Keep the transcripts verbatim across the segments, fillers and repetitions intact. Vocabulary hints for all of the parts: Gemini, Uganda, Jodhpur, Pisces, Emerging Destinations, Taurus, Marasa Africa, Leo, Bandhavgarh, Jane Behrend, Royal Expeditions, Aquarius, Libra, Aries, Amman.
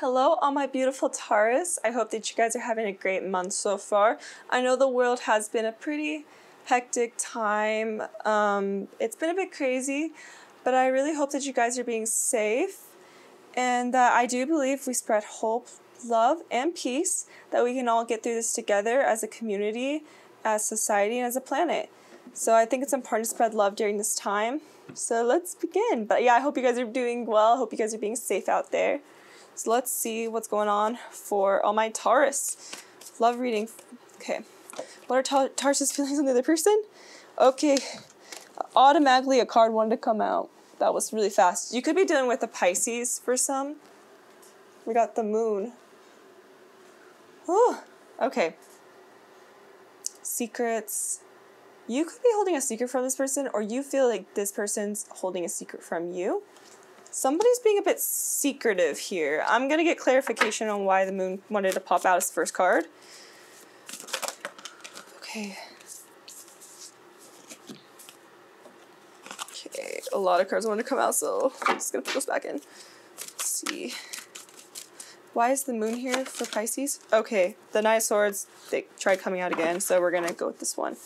Hello, all my beautiful Taurus. I hope that you guys are having a great month so far. I know the world has been a pretty hectic time. Um, it's been a bit crazy, but I really hope that you guys are being safe. And uh, I do believe we spread hope, love, and peace, that we can all get through this together as a community, as society, and as a planet. So I think it's important to spread love during this time. So let's begin. But yeah, I hope you guys are doing well. I hope you guys are being safe out there. So let's see what's going on for all my Taurus. Love reading. Okay. What are ta Taurus's feelings on the other person? Okay. Automatically a card wanted to come out. That was really fast. You could be dealing with a Pisces for some. We got the moon. Oh, okay. Secrets. You could be holding a secret from this person, or you feel like this person's holding a secret from you. Somebody's being a bit secretive here. I'm going to get clarification on why the moon wanted to pop out as the first card. Okay. Okay, a lot of cards want to come out, so I'm just going to put those back in. Let's see. Why is the moon here for Pisces? Okay, the Nine of Swords, they tried coming out again, so we're going to go with this one.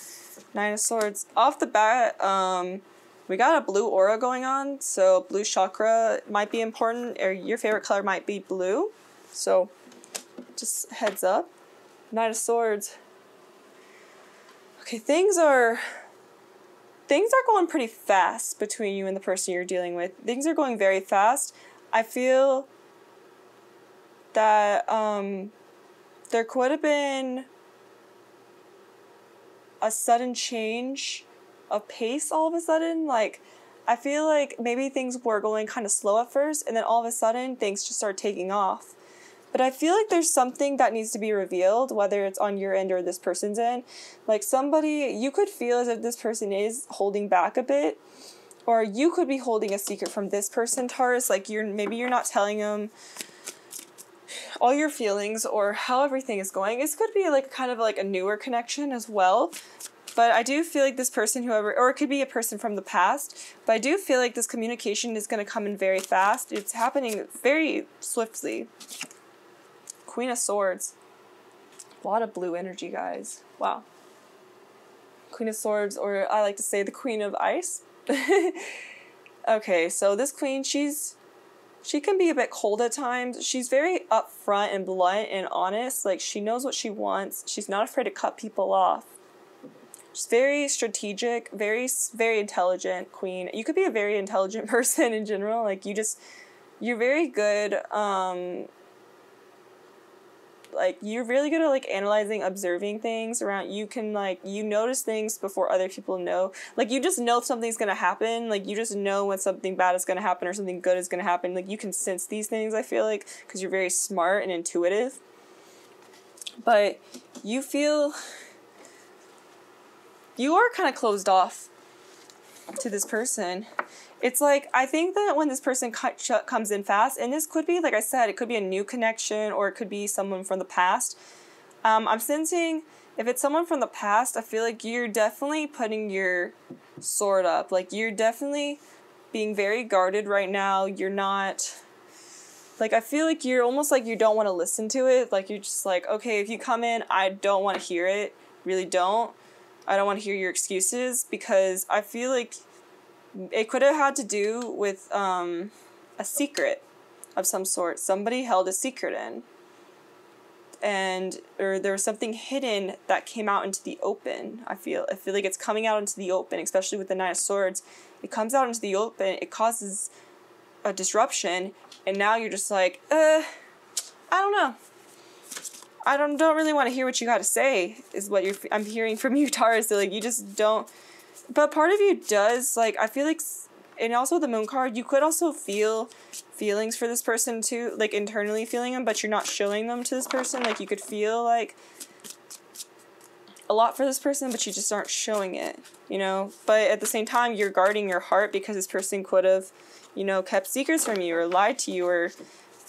Nine of Swords. Off the bat, um, we got a blue aura going on, so blue chakra might be important, or your favorite color might be blue. So, just heads up. Nine of Swords. Okay, things are... Things are going pretty fast between you and the person you're dealing with. Things are going very fast. I feel that um, there could have been a sudden change of pace all of a sudden. Like, I feel like maybe things were going kind of slow at first, and then all of a sudden things just start taking off. But I feel like there's something that needs to be revealed, whether it's on your end or this person's end. Like, somebody, you could feel as if this person is holding back a bit, or you could be holding a secret from this person, Taurus. Like, you're maybe you're not telling them all your feelings or how everything is going. This could be like kind of like a newer connection as well. But I do feel like this person, whoever, or it could be a person from the past, but I do feel like this communication is going to come in very fast. It's happening very swiftly. Queen of Swords. A lot of blue energy, guys. Wow. Queen of Swords, or I like to say the Queen of Ice. Okay, so this queen, she's... She can be a bit cold at times. She's very upfront and blunt and honest. Like, she knows what she wants. She's not afraid to cut people off. She's very strategic, very, very intelligent queen. You could be a very intelligent person in general. Like, you just, you're very good. Um, like, you're really good at, like, analyzing, observing things around. You can, like, you notice things before other people know. Like, you just know if something's gonna happen. Like, you just know when something bad is gonna happen or something good is gonna happen. Like, you can sense these things, I feel like, because you're very smart and intuitive. But you feel... You are kind of closed off to this person. It's like, I think that when this person comes in fast, and this could be, like I said, it could be a new connection, or it could be someone from the past. Um, I'm sensing, if it's someone from the past, I feel like you're definitely putting your sword up. Like, you're definitely being very guarded right now. You're not... Like, I feel like you're almost like you don't want to listen to it. Like, you're just like, okay, if you come in, I don't want to hear it. Really don't. I don't want to hear your excuses, because I feel like it could have had to do with um, a secret of some sort. Somebody held a secret in, and or there was something hidden that came out into the open. I feel I feel like it's coming out into the open, especially with the Nine of Swords. It comes out into the open. It causes a disruption, and now you're just like, uh, I don't know. I don't don't really want to hear what you got to say, is what you're, I'm hearing from you, Taurus. So, like, you just don't. But part of you does, like, I feel like, and also the moon card, you could also feel feelings for this person too, like, internally feeling them, but you're not showing them to this person. Like, you could feel, like, a lot for this person, but you just aren't showing it, you know? But at the same time, you're guarding your heart, because this person could have, you know, kept secrets from you, or lied to you, or...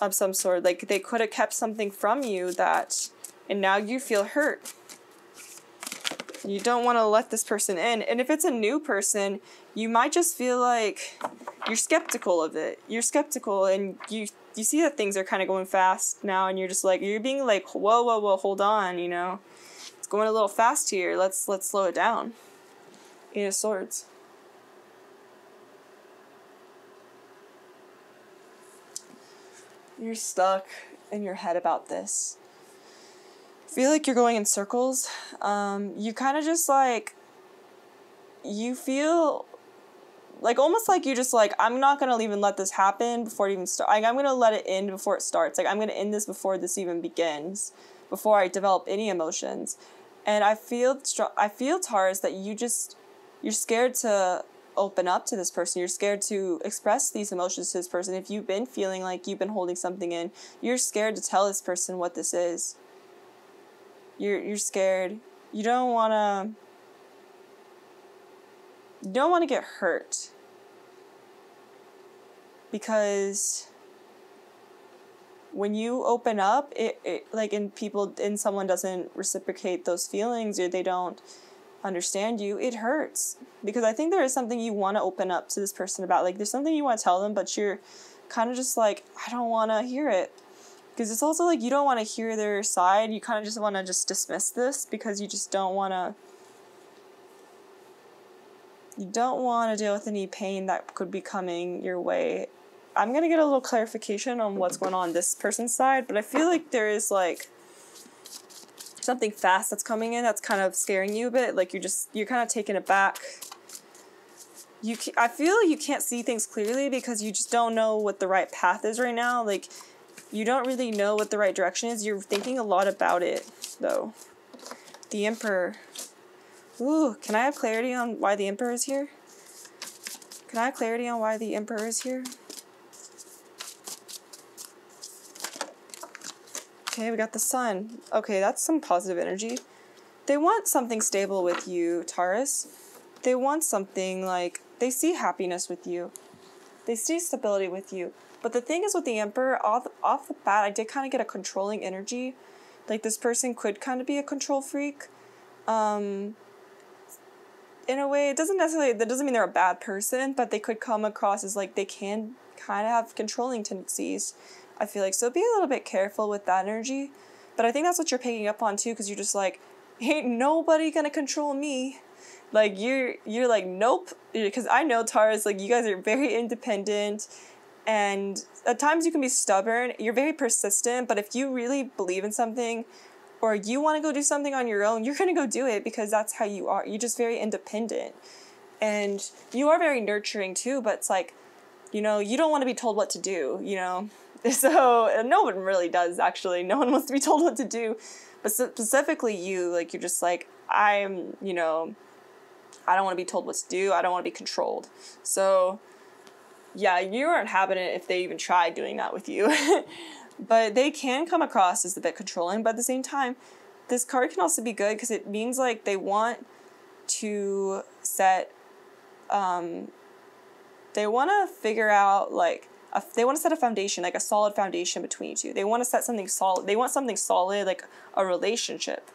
of some sort. Like, they could have kept something from you that, and now you feel hurt. You don't want to let this person in. And if it's a new person, you might just feel like you're skeptical of it. You're skeptical, and you you see that things are kind of going fast now, and you're just like, you're being like, whoa, whoa, whoa, hold on, you know, it's going a little fast here. Let's, let's slow it down. Eight of Swords. You're stuck in your head about this. Feel like you're going in circles. Um, you kind of just like, you feel like almost like you just like, I'm not going to even let this happen before it even starts. Like, I'm going to let it end before it starts. Like, I'm going to end this before this even begins, before I develop any emotions. And I feel, I feel, Taurus, that you just, you're scared to open up to this person. You're scared to express these emotions to this person. If you've been feeling like you've been holding something in, you're scared to tell this person what this is. You're, you're scared. You don't want to... You don't want to get hurt, because when you open up, it, it like and people and someone doesn't reciprocate those feelings, or they don't understand you, it hurts. Because I think there is something you want to open up to this person about. Like, there's something you want to tell them, but you're kind of just like, I don't want to hear it. Because it's also like you don't want to hear their side. You kind of just want to just dismiss this, because you just don't want to. You don't want to deal with any pain that could be coming your way. I'm going to get a little clarification on what's going on this person's side, but I feel like there is, like, something fast that's coming in that's kind of scaring you a bit. Like, you're just, you're kind of taken aback. You, I feel you can't see things clearly because you just don't know what the right path is right now. Like, you don't really know what the right direction is. You're thinking a lot about it, though. The Emperor... Ooh, can I have clarity on why the Emperor is here? Can I have clarity on why the Emperor is here? Okay, we got the Sun. Okay, that's some positive energy. They want something stable with you, Taurus. They want something like, they see happiness with you. They see stability with you. But the thing is with the Emperor, off, off the bat, I did kind of get a controlling energy. Like, this person could kind of be a control freak. Um... In a way, it doesn't necessarily, that doesn't mean they're a bad person, but they could come across as like they can kind of have controlling tendencies, I feel like. So be a little bit careful with that energy. But I think that's what you're picking up on too, because you're just like, ain't nobody gonna control me. Like, you're, you're like, nope. Because I know, Taurus, like, you guys are very independent, and at times you can be stubborn. You're very persistent, but if you really believe in something, or you want to go do something on your own, you're going to go do it, because that's how you are. You're just very independent. And you are very nurturing too, but it's like, you know, you don't want to be told what to do, you know. So no one really does, actually. No one wants to be told what to do. But specifically you, like, you're just like, I'm, you know, I don't want to be told what to do. I don't want to be controlled. So yeah, you aren't having it if they even try doing that with you. But they can come across as a bit controlling, but at the same time, this card can also be good because it means, like, they want to set, um, they want to figure out, like, a, they want to set a foundation, like a solid foundation between you two. They want to set something solid. They want something solid, like a relationship.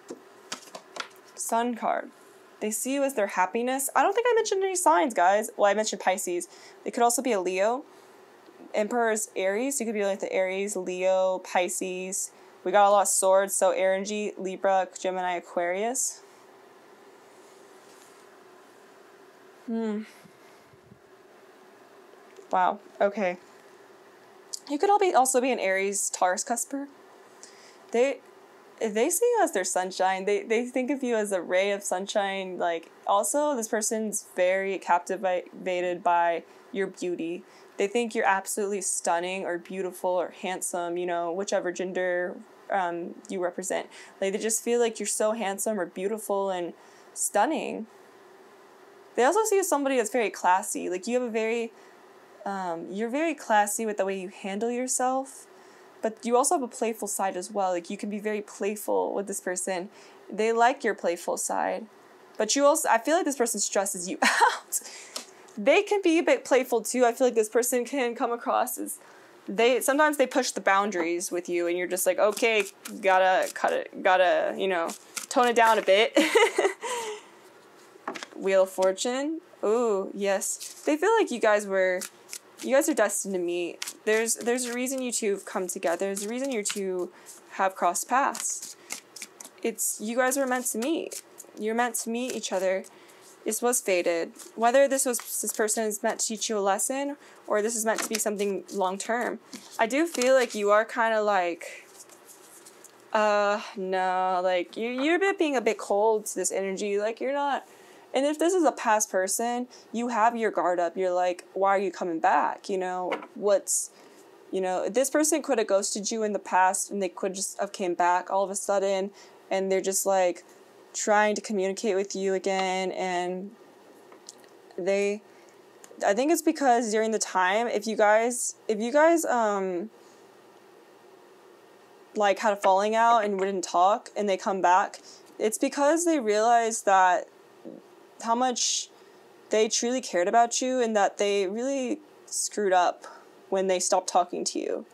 Sun card. They see you as their happiness. I don't think I mentioned any signs, guys. Well, I mentioned Pisces. It could also be a Leo. Emperor's Aries, you could be dealing with the Aries, Leo, Pisces. We got a lot of swords, so air energy, Libra, Gemini, Aquarius. Hmm. Wow, okay. You could all be also be an Aries, Taurus cusper. They they see you as their sunshine. They they think of you as a ray of sunshine. Like, also, this person's very captivated by your beauty. They think you're absolutely stunning or beautiful or handsome, you know, whichever gender um, you represent. Like, they just feel like you're so handsome or beautiful and stunning. They also see you as somebody that's very classy. Like, you have a very, um, you're very classy with the way you handle yourself. But you also have a playful side as well. Like, you can be very playful with this person. They like your playful side. But you also, I feel like this person stresses you out. They can be a bit playful too. I feel like this person can come across as they sometimes they push the boundaries with you, and you're just like, okay, gotta cut it, gotta, you know, tone it down a bit. Wheel of Fortune. Ooh, yes. They feel like you guys were you guys are destined to meet. there's there's a reason you two have come together. There's a reason you two have crossed paths. It's, you guys were meant to meet. You're meant to meet each other. This was fated. Whether this was this person is meant to teach you a lesson or this is meant to be something long term. I do feel like you are kind of like, uh, no, like you you're being a bit cold to this energy. Like you're not. And if this is a past person, you have your guard up. You're like, why are you coming back? You know, what's, you know, this person could have ghosted you in the past and they could just have came back all of a sudden. And they're just like trying to communicate with you again. And they, I think it's because during the time, if you guys, if you guys, um, like had a falling out and wouldn't talk and they come back, it's because they realize that how much they truly cared about you and that they really screwed up when they stopped talking to you.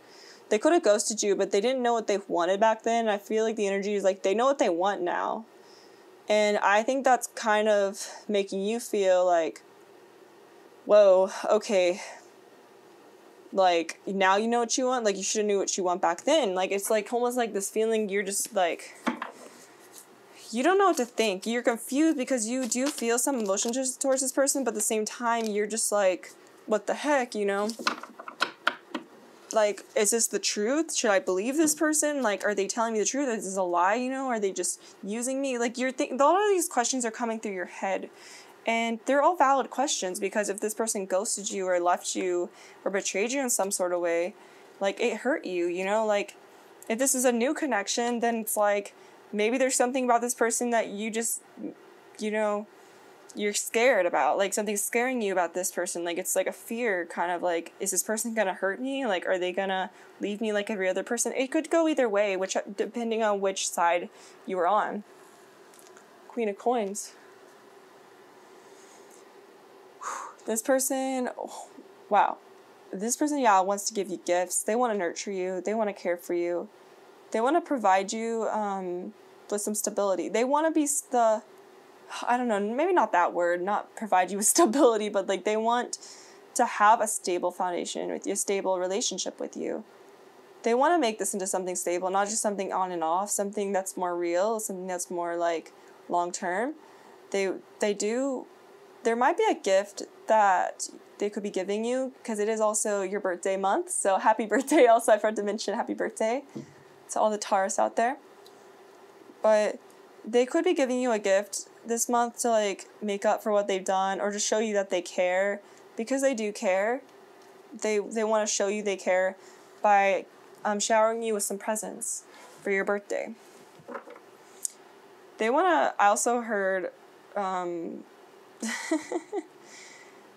They could have ghosted you, but they didn't know what they wanted back then. And I feel like the energy is like, they know what they want now. And I think that's kind of making you feel like, whoa, okay. Like, now you know what you want. Like, you should have knew what you want back then. Like, it's like almost like this feeling you're just like, you don't know what to think. You're confused because you do feel some emotion towards this person, but at the same time, you're just like, what the heck, you know? Like, is this the truth? Should I believe this person? Like, are they telling me the truth? Is this a lie, you know? Are they just using me? Like, you're thinking, all of these questions are coming through your head, and they're all valid questions because if this person ghosted you or left you or betrayed you in some sort of way, like, it hurt you, you know? Like, if this is a new connection, then it's like, maybe there's something about this person that you just, you know, you're scared about. Like, something's scaring you about this person. Like, it's like a fear kind of like, is this person going to hurt me? Like, are they going to leave me like every other person? It could go either way, which depending on which side you were on. Queen of Coins. This person, oh, wow. This person, yeah, wants to give you gifts. They want to nurture you. They want to care for you. They want to provide you um, with some stability. They want to be the, I don't know, maybe not that word, not provide you with stability, but like they want to have a stable foundation with you, a stable relationship with you. They want to make this into something stable, not just something on and off, something that's more real, something that's more like long-term. They, they do, there might be a gift that they could be giving you because it is also your birthday month. So happy birthday also, I forgot to mention happy birthday to all the Taurus out there. But they could be giving you a gift this month to like make up for what they've done or just show you that they care, because they do care. They they want to show you they care by um, showering you with some presents for your birthday. They want to, I also heard, um,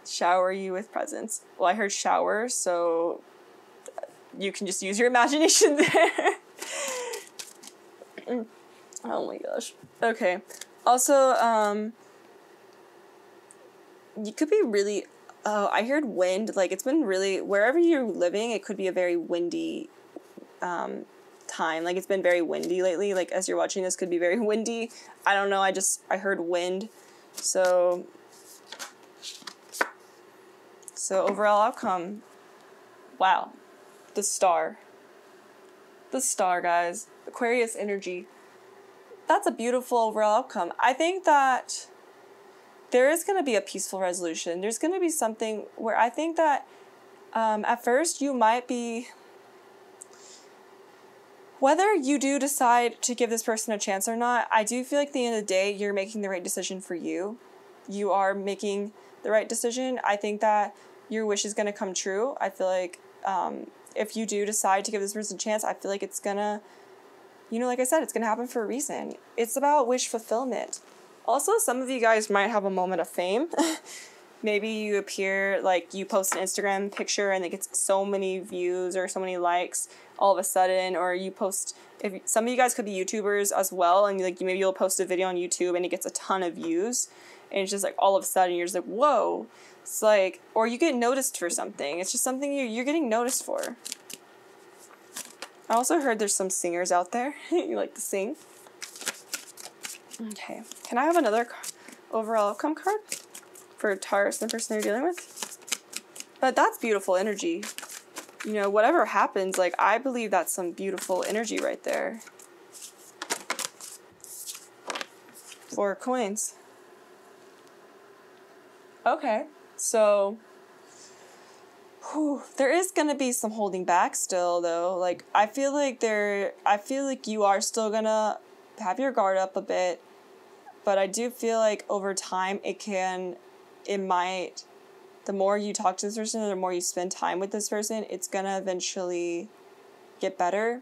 shower you with presents. Well, I heard shower, so you can just use your imagination there. Oh my gosh. Okay. Also, um, you could be really, oh, I heard wind. Like, it's been really, wherever you're living, it could be a very windy, um, time. Like, it's been very windy lately. Like, as you're watching this, could be very windy. I don't know. I just, I heard wind. So, so overall outcome. Wow. The star. The star, guys. Aquarius energy. That's a beautiful overall outcome. I think that there is going to be a peaceful resolution. There's going to be something where I think that um, at first you might be, whether you do decide to give this person a chance or not, I do feel like at the end of the day, you're making the right decision for you. You are making the right decision. I think that your wish is going to come true. I feel like um, if you do decide to give this person a chance, I feel like it's going to, you know, like I said, it's going to happen for a reason. It's about wish fulfillment. Also, some of you guys might have a moment of fame. Maybe you appear, like, you post an Instagram picture and it gets so many views or so many likes all of a sudden. Or you post, if some of you guys could be YouTubers as well. And, like, maybe you'll post a video on YouTube and it gets a ton of views. And it's just, like, all of a sudden you're just like, whoa. It's like, or you get noticed for something. It's just something you, you're getting noticed for. I also heard there's some singers out there. You like to sing. Okay. Can I have another overall outcome card for Taurus and the person they're dealing with? But that's beautiful energy. you know, whatever happens, like, I believe that's some beautiful energy right there. Four coins. Okay, so whew, there is gonna be some holding back still, though. Like, I feel like there, I feel like you are still gonna have your guard up a bit, but I do feel like over time it can, it might, the more you talk to this person, the more you spend time with this person, it's gonna eventually get better.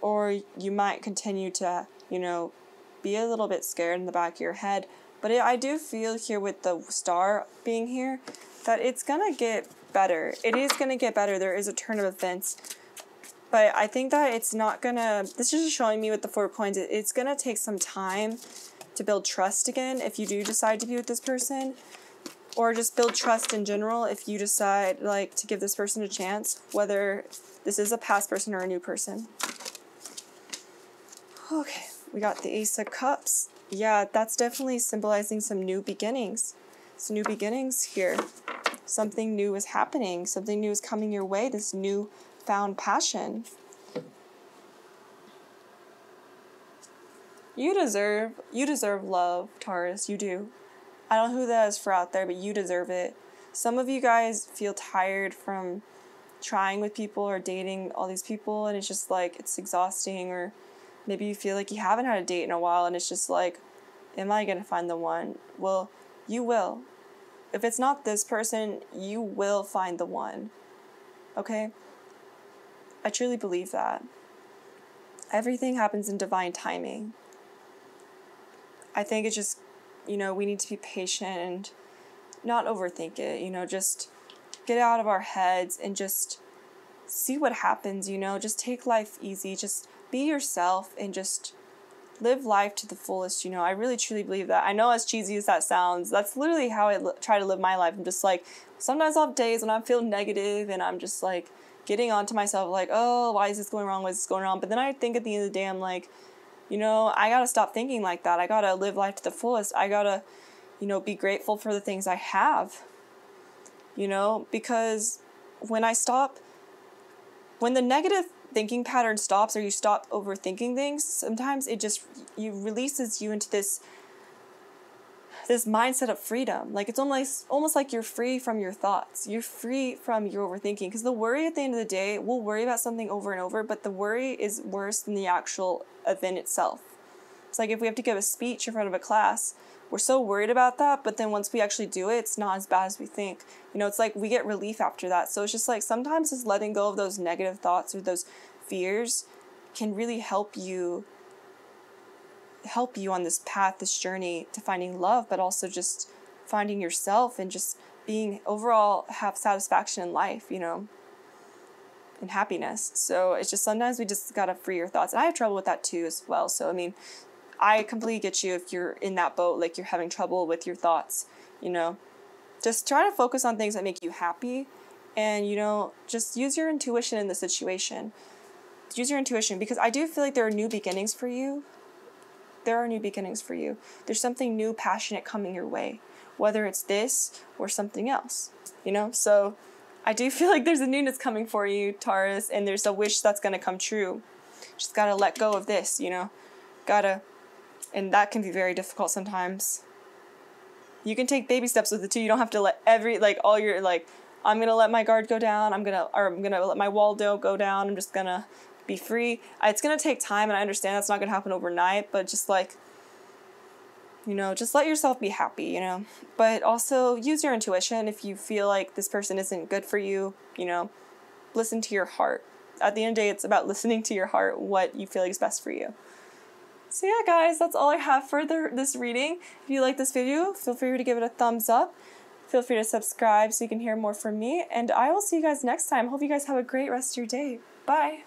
Or you might continue to, you know, be a little bit scared in the back of your head. But it, I do feel here with the star being here that it's going to get better. It is going to get better. There is a turn of events. But I think that it's not going to... This is just showing me with the four coins. It, it's going to take some time to build trust again if you do decide to be with this person. Or just build trust in general if you decide, like, to give this person a chance. Whether this is a past person or a new person. Okay, we got the Ace of Cups. Yeah, that's definitely symbolizing some new beginnings. Some new beginnings here. Something new is happening. Something new is coming your way. This new found passion. You deserve, you deserve love, Taurus. You do. I don't know who that is for out there, but you deserve it. Some of you guys feel tired from trying with people or dating all these people, and it's just like, it's exhausting, or... Maybe you feel like you haven't had a date in a while and it's just like, am I going to find the one? Well, you will. If it's not this person, you will find the one. Okay? I truly believe that. Everything happens in divine timing. I think it's just, you know, we need to be patient and not overthink it. You know, just get out of our heads and just see what happens, you know? Just take life easy. Just... be yourself and just live life to the fullest, you know. I really truly believe that. I know, as cheesy as that sounds, that's literally how I try to live my life. I'm just like, sometimes I'll have days when I feel negative and I'm just like getting on to myself like, oh, why is this going wrong? Why is this going wrong? But then I think at the end of the day, I'm like, you know, I gotta stop thinking like that. I gotta live life to the fullest. I gotta, you know, be grateful for the things I have, you know, because when I stop, when the negative thinking pattern stops, or you stop overthinking things, sometimes it just you releases you into this this mindset of freedom. Like, it's almost almost like you're free from your thoughts, you're free from your overthinking, because the worry at the end of the day, we'll worry about something over and over, but the worry is worse than the actual event itself. It's like if we have to give a speech in front of a class, we're so worried about that, but then once we actually do it, it's not as bad as we think. You know, it's like we get relief after that. So it's just like sometimes just letting go of those negative thoughts or those fears can really help you, help you on this path, this journey to finding love, but also just finding yourself and just being overall have satisfaction in life, you know, and happiness. So it's just sometimes we just gotta free your thoughts. And I have trouble with that too as well. So, I mean, I completely get you if you're in that boat, like you're having trouble with your thoughts, you know. Just try to focus on things that make you happy and, you know, just use your intuition in the situation. Use your intuition, because I do feel like there are new beginnings for you. There are new beginnings for you. There's something new, passionate coming your way, whether it's this or something else, you know. So I do feel like there's a newness coming for you, Taurus, and there's a wish that's going to come true. Just got to let go of this, you know. Got to... And that can be very difficult sometimes. You can take baby steps with it too. You don't have to let every, like, all your, like, I'm going to let my guard go down. I'm going to, or I'm going to let my Waldo go down. I'm just going to be free. It's going to take time, and I understand that's not going to happen overnight. But just, like, you know, just let yourself be happy, you know. But also use your intuition. If you feel like this person isn't good for you, you know, listen to your heart. At the end of the day, it's about listening to your heart, what you feel like is best for you. So yeah, guys, that's all I have for the, this reading. If you like this video, feel free to give it a thumbs up. Feel free to subscribe so you can hear more from me. And I will see you guys next time. Hope you guys have a great rest of your day. Bye.